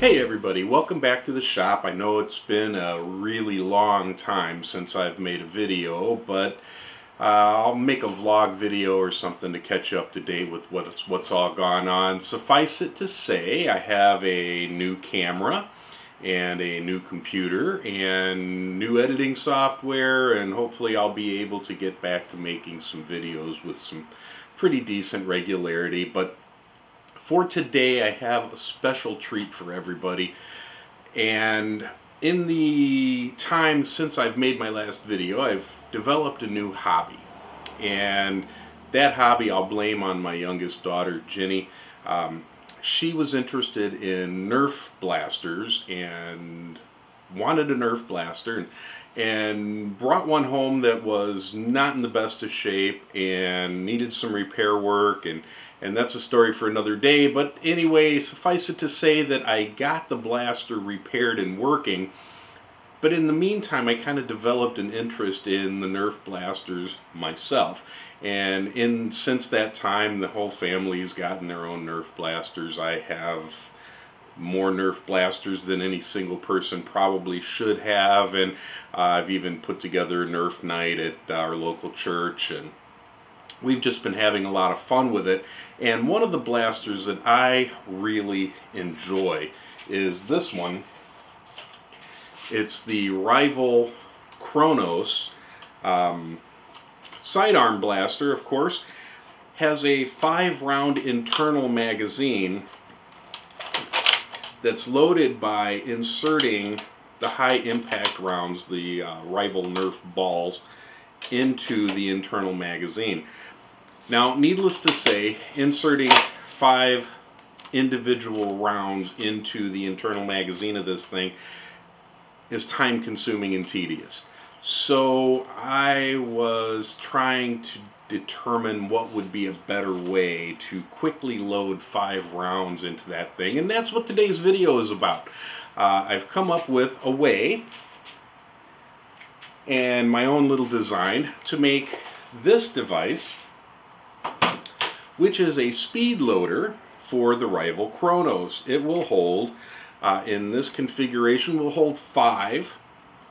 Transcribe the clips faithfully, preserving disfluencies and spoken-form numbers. Hey everybody, welcome back to the shop. I know it's been a really long time since I've made a video, but uh, I'll make a vlog video or something to catch you up to date with what's, what's all gone on. Suffice it to say, I have a new camera and a new computer and new editing software, and hopefully I'll be able to get back to making some videos with some pretty decent regularity. But for today, I have a special treat for everybody, and in the time since I've made my last video, I've developed a new hobby, and that hobby I'll blame on my youngest daughter, Ginny. Um, she was interested in Nerf blasters and wanted a Nerf blaster, and, and brought one home that was not in the best of shape and needed some repair work, and And that's a story for another day. But anyway, suffice it to say that I got the blaster repaired and working. But in the meantime, I kind of developed an interest in the Nerf blasters myself. And in since that time, the whole family's gotten their own Nerf blasters. I have more Nerf blasters than any single person probably should have. And uh, I've even put together a Nerf night at our local church, and we've just been having a lot of fun with it. And one of the blasters that I really enjoy is this one. It's the Rival Kronos um, sidearm blaster, of course. Has a five round internal magazine that's loaded by inserting the high impact rounds, the uh, Rival Nerf balls, into the internal magazine. Now, needless to say, inserting five individual rounds into the internal magazine of this thing is time consuming and tedious. So I was trying to determine what would be a better way to quickly load five rounds into that thing, and that's what today's video is about. Uh, I've come up with a way, and my own little design, to make this device, which is a speed loader for the Rival Kronos. It will hold, uh, in this configuration, will hold five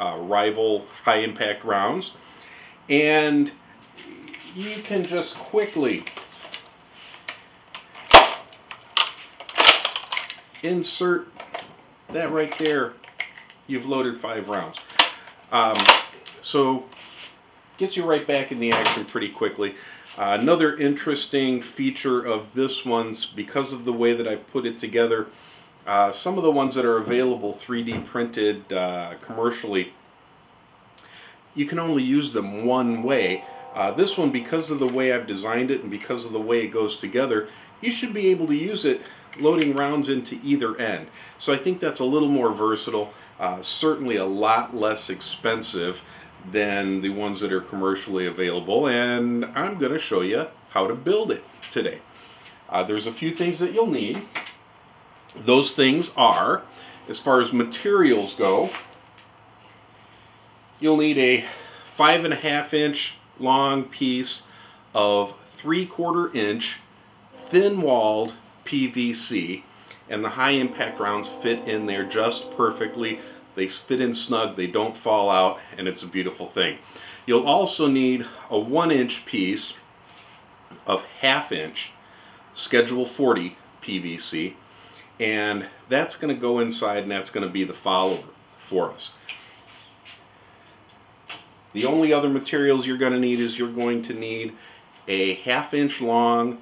uh, Rival high impact rounds, and you can just quickly insert that right there. You've loaded five rounds. Um, So, gets you right back in the action pretty quickly. Uh, another interesting feature of this one's, because of the way that I've put it together, uh, some of the ones that are available three D printed uh, commercially, you can only use them one way. Uh, this one, because of the way I've designed it and because of the way it goes together, you should be able to use it loading rounds into either end. So I think that's a little more versatile, uh, certainly a lot less expensive than the ones that are commercially available, and I'm going to show you how to build it today. Uh, there's a few things that you'll need. Those things are, as far as materials go, you'll need a five and a half inch long piece of three quarter inch thin walled P V C, and the high impact rounds fit in there just perfectly. They fit in snug, they don't fall out, and it's a beautiful thing. You'll also need a one inch piece of half inch schedule forty P V C, and that's going to go inside, and that's going to be the follower for us. The only other materials you're going to need is you're going to need a half inch long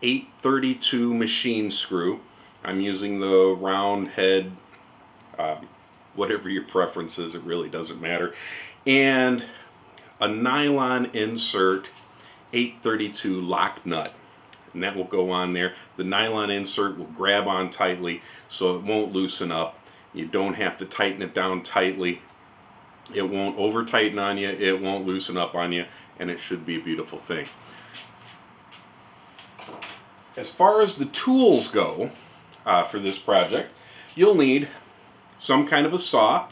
eight thirty-two machine screw. I'm using the round head, uh, whatever your preference is, it really doesn't matter, and a nylon insert eight thirty-two lock nut, and that will go on there. The nylon insert will grab on tightly so it won't loosen up. You don't have to tighten it down tightly. It won't over tighten on you, it won't loosen up on you, and it should be a beautiful thing. As far as the tools go uh, for this project, you'll need some kind of a saw.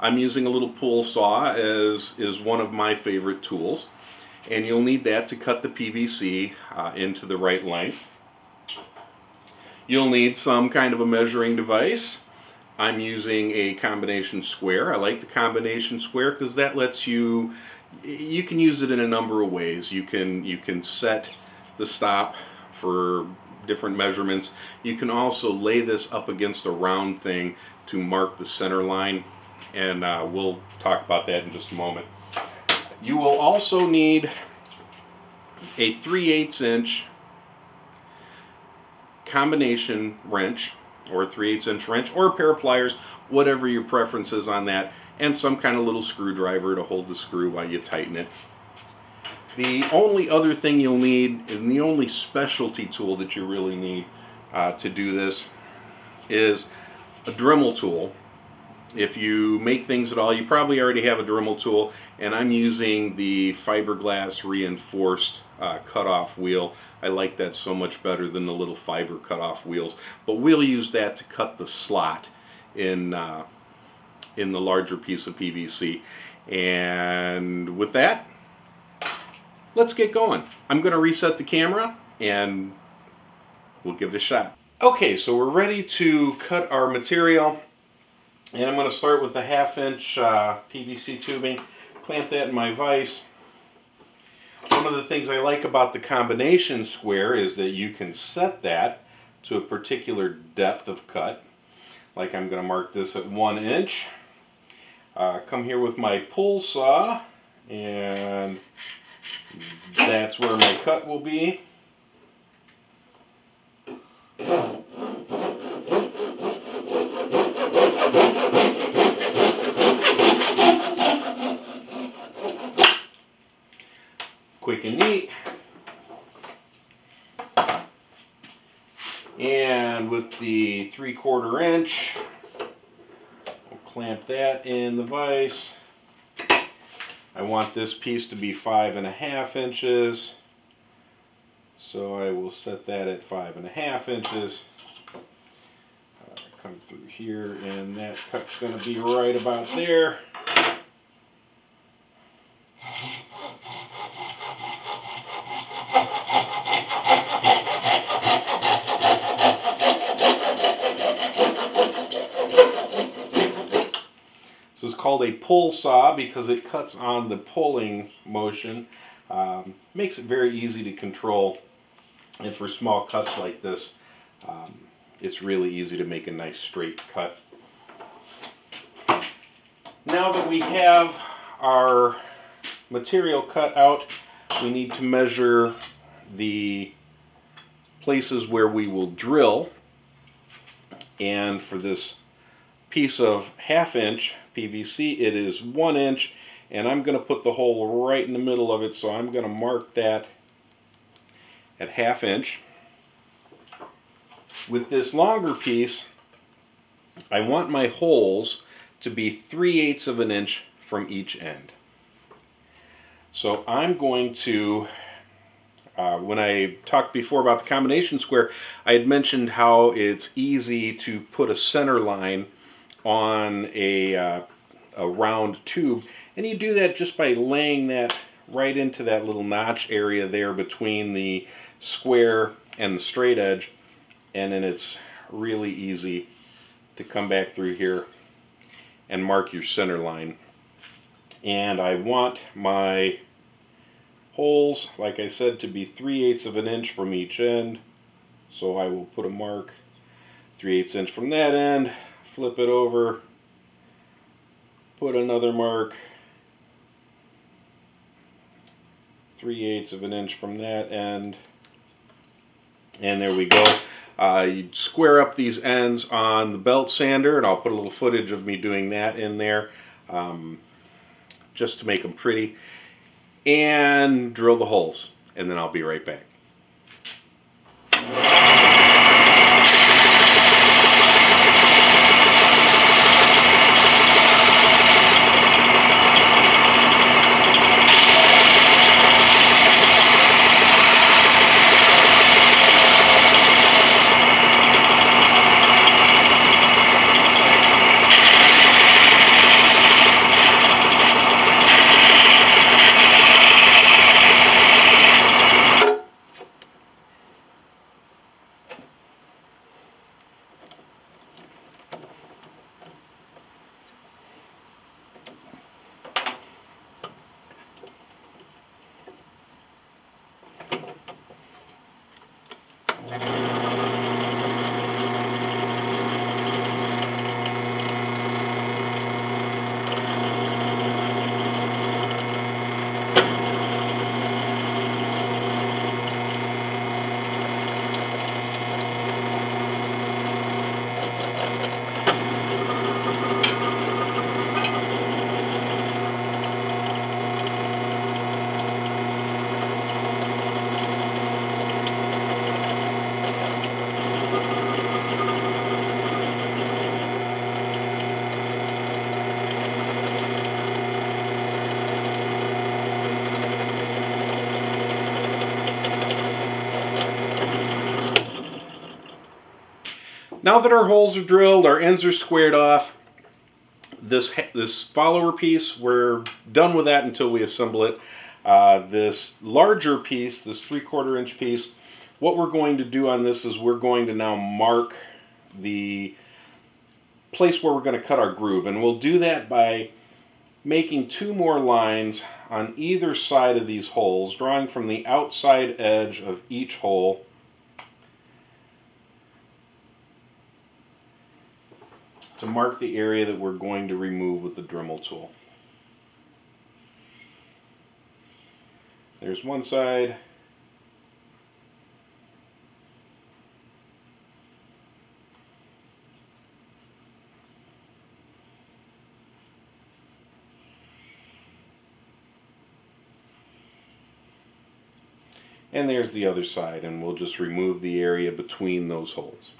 I'm using a little pool saw, as is one of my favorite tools, and you'll need that to cut the P V C uh, into the right length. You'll need some kind of a measuring device, I'm using a combination square. I like the combination square because that lets you, you can use it in a number of ways. You can, you can set the stop for different measurements. You can also lay this up against a round thing to mark the center line, and uh, we'll talk about that in just a moment. You will also need a three eighths inch combination wrench, or a three eighths inch wrench, or a pair of pliers, whatever your preference is on that, and some kind of little screwdriver to hold the screw while you tighten it. The only other thing you'll need, and the only specialty tool that you really need uh, to do this, is a Dremel tool. If you make things at all, you probably already have a Dremel tool, and I'm using the fiberglass reinforced uh, cutoff wheel. I like that so much better than the little fiber cutoff wheels, but we'll use that to cut the slot in, uh, in the larger piece of P V C. And with that, let's get going. I'm going to reset the camera and we'll give it a shot. Okay, so we're ready to cut our material. And I'm going to start with a half inch uh, P V C tubing, clamp that in my vise. One of the things I like about the combination square is that you can set that to a particular depth of cut. Like I'm going to mark this at one inch. Uh, come here with my pull saw, and that's where my cut will be. Quick and neat. And with the three quarter inch, we'll clamp that in the vise. I want this piece to be five and a half inches, so I will set that at five and a half inches. Uh, come through here, and that cut's going to be right about there. Called a pull saw because it cuts on the pulling motion. Um, makes it very easy to control, and for small cuts like this, um, it's really easy to make a nice straight cut. Now that we have our material cut out, we need to measure the places where we will drill, and for this piece of half inch P V C it is one inch, and I'm going to put the hole right in the middle of it, so I'm going to mark that at half inch. With this longer piece, I want my holes to be three eighths of an inch from each end. So I'm going to, uh, when I talked before about the combination square, I had mentioned how it's easy to put a center line on a, uh, a round tube, and you do that just by laying that right into that little notch area there between the square and the straight edge, and then it's really easy to come back through here and mark your center line. And I want my holes, like I said, to be three eighths of an inch from each end, so I will put a mark three eighths inch from that end. Flip it over, put another mark three eighths of an inch from that end, and there we go. Uh, you square up these ends on the belt sander, and I'll put a little footage of me doing that in there um, just to make them pretty, and drill the holes, and then I'll be right back. Now that our holes are drilled, our ends are squared off, this this follower piece, we're done with that until we assemble it. Uh, this larger piece, this three-quarter inch piece, what we're going to do on this is we're going to now mark the place where we're going to cut our groove, and we'll do that by making two more lines on either side of these holes, drawing from the outside edge of each hole. To mark the area that we're going to remove with the Dremel tool. There's one side. And there's the other side, and we'll just remove the area between those holes.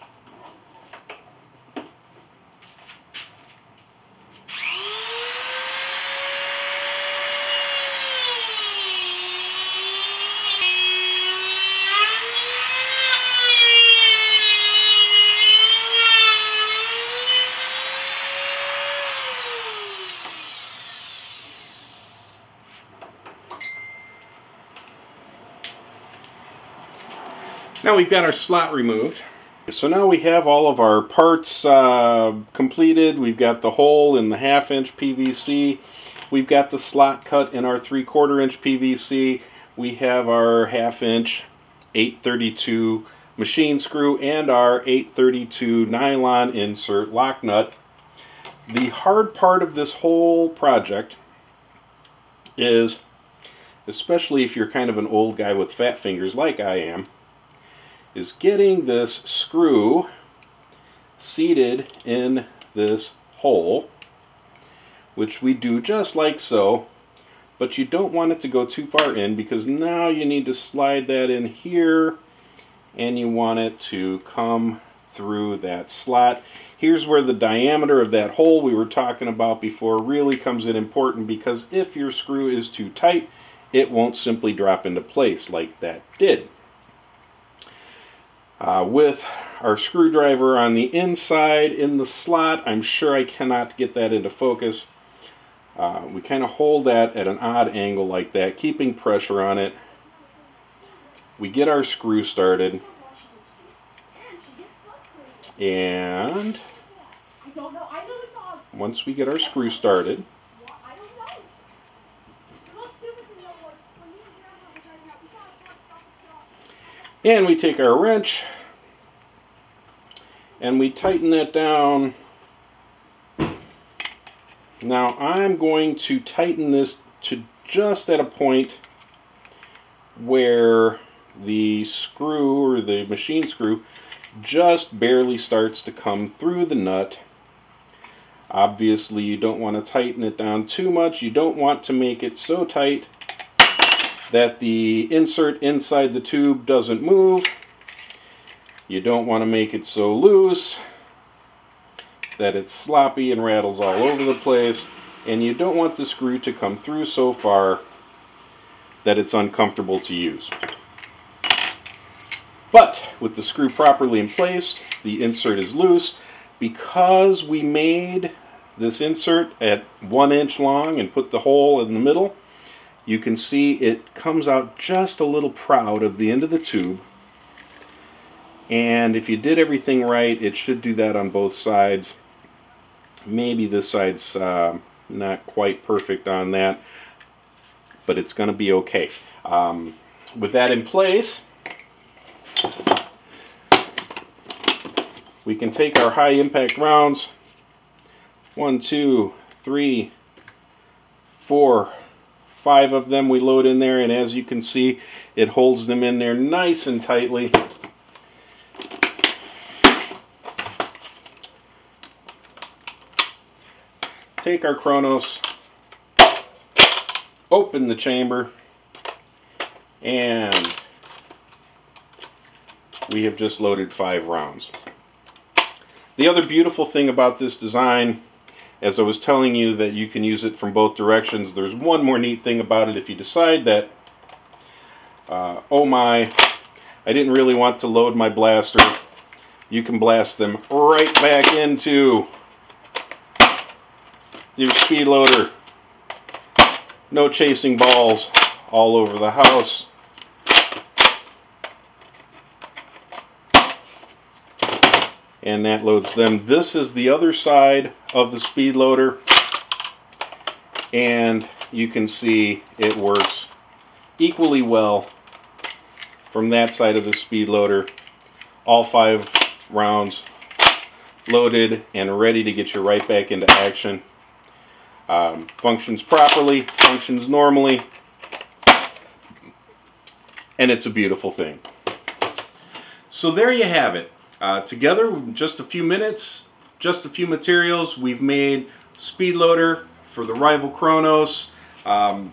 Now we've got our slot removed. So now we have all of our parts uh, completed. We've got the hole in the half inch P V C. We've got the slot cut in our three quarter inch P V C. We have our half inch eight thirty-two machine screw and our eight thirty-two nylon insert lock nut. The hard part of this whole project is, especially if you're kind of an old guy with fat fingers like I am, is getting this screw seated in this hole, which we do just like so, but you don't want it to go too far in, because now you need to slide that in here and you want it to come through that slot. Here's where the diameter of that hole we were talking about before really comes in important, because if your screw is too tight, it won't simply drop into place like that did. Uh, with our screwdriver on the inside in the slot, I'm sure I cannot get that into focus. Uh, we kind of hold that at an odd angle like that, keeping pressure on it. We get our screw started. And once we get our screw started, and we take our wrench and we tighten that down. Now I'm going to tighten this to just at a point where the screw, or the machine screw, just barely starts to come through the nut. Obviously you don't want to tighten it down too much. You don't want to make it so tight that the insert inside the tube doesn't move. You don't want to make it so loose that it's sloppy and rattles all over the place, and you don't want the screw to come through so far that it's uncomfortable to use. But with the screw properly in place, the insert is loose. Because we made this insert at one inch long and put the hole in the middle, you can see it comes out just a little proud of the end of the tube. And if you did everything right, it should do that on both sides. Maybe this side's uh, not quite perfect on that, but it's going to be okay. Um, with that in place, we can take our high impact rounds. One, two, three, four, five of them we load in there, and as you can see, it holds them in there nice and tightly. Take our Kronos, open the chamber, and we have just loaded five rounds. The other beautiful thing about this design, as I was telling you, that you can use it from both directions, there's one more neat thing about it. If you decide that, uh, oh my, I didn't really want to load my blaster, you can blast them right back into your speed loader. No chasing balls all over the house. And that loads them. This is the other side of the speed loader, and you can see it works equally well from that side of the speed loader. All five rounds loaded and ready to get you right back into action. Um, functions properly, functions normally, and it's a beautiful thing. So there you have it. Uh, together, just a few minutes, just a few materials, we've made speed loader for the Rival Kronos. Um,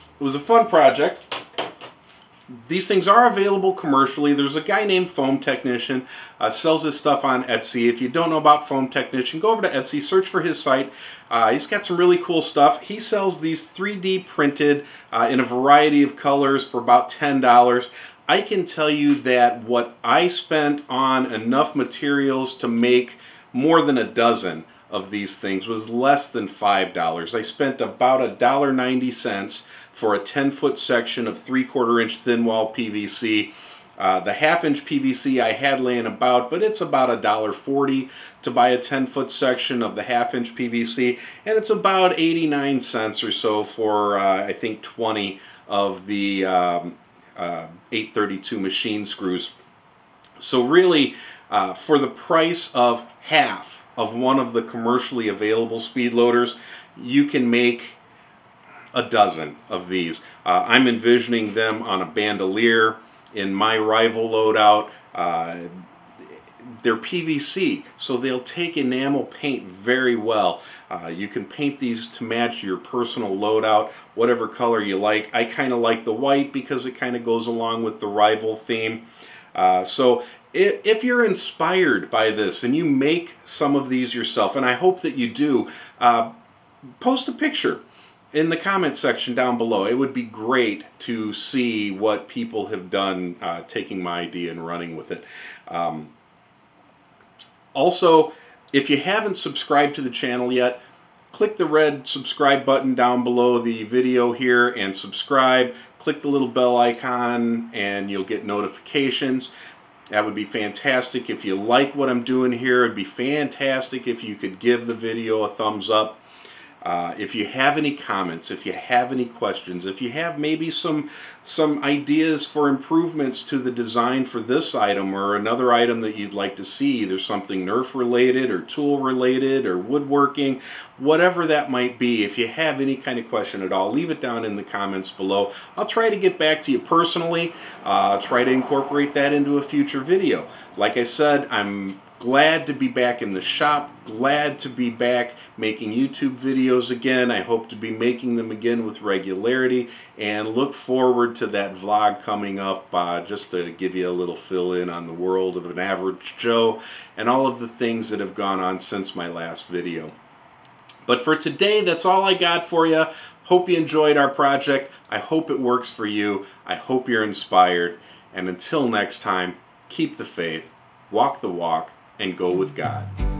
it was a fun project. These things are available commercially. There's a guy named Foam Technician, uh, sells his stuff on Etsy. If you don't know about Foam Technician, go over to Etsy, search for his site. Uh, he's got some really cool stuff. He sells these three D printed uh, in a variety of colors for about ten dollars. I can tell you that what I spent on enough materials to make more than a dozen of these things was less than five dollars. I spent about a dollar ninety cents for a ten foot section of three quarter inch thin wall P V C. Uh, the half inch P V C I had laying about, but it's about a dollar forty to buy a ten foot section of the half inch P V C, and it's about eighty-nine cents or so for uh, I think twenty of the um, uh, eight thirty-two machine screws. So really uh, for the price of half of one of the commercially available speed loaders, you can make a dozen of these. Uh, I'm envisioning them on a bandolier in my Rival loadout. Uh, they're P V C, so they'll take enamel paint very well. Uh, you can paint these to match your personal loadout, whatever color you like. I kind of like the white because it kind of goes along with the Rival theme. Uh, so if you're inspired by this and you make some of these yourself, and I hope that you do, uh, post a picture in the comment section down below. It would be great to see what people have done uh, taking my idea and running with it. Um, also, if you haven't subscribed to the channel yet, click the red subscribe button down below the video here and subscribe. Click the little bell icon and you'll get notifications. That would be fantastic. If you like what I'm doing here, it'd be fantastic if you could give the video a thumbs up. Uh, if you have any comments, if you have any questions, if you have maybe some some ideas for improvements to the design for this item or another item that you'd like to see, either something Nerf related or tool related or woodworking, whatever that might be, if you have any kind of question at all, leave it down in the comments below. I'll try to get back to you personally. Uh, try to incorporate that into a future video. Like I said, I'm glad to be back in the shop, glad to be back making YouTube videos again. I hope to be making them again with regularity, and look forward to that vlog coming up uh, just to give you a little fill in on the world of an average Joe and all of the things that have gone on since my last video. But for today, that's all I got for you. Hope you enjoyed our project. I hope it works for you. I hope you're inspired. And until next time, keep the faith, walk the walk, and go with God.